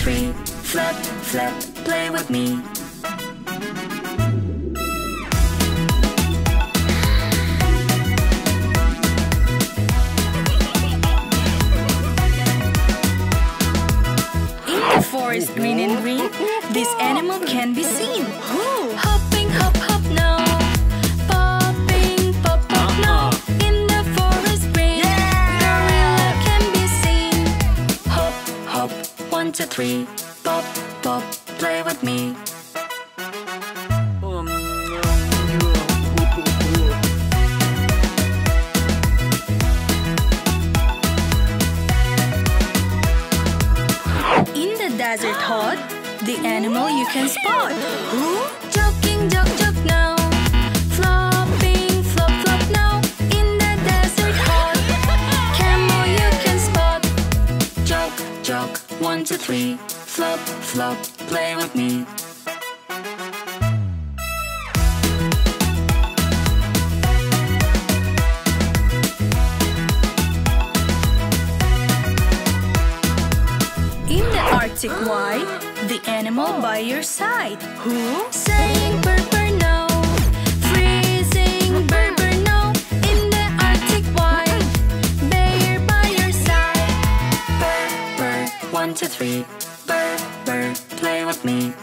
3, flap, flap, play with me. In the forest, green and green, this animal can be seen. Hopping, hop, hop, no. Popping, pop, pop, no. In the forest, green, gorilla can be seen. Hop, hop. 1, 2, 3, pop, pop, play with me. In the desert hot, the animal you can spot. Joking, joke, joke, no. Flopping, flop, flop, no. In the desert hot, camel you can spot. Joke, joke. 1, 2, 3, flop, flop, play with me. In the Arctic wide, the animal by your side. Saying bird, bird, no. Freezing, bird, bird, no. In the Arctic wide, bear by your side. Bird, bird. 1, 2, 3, bird, bird, play with me.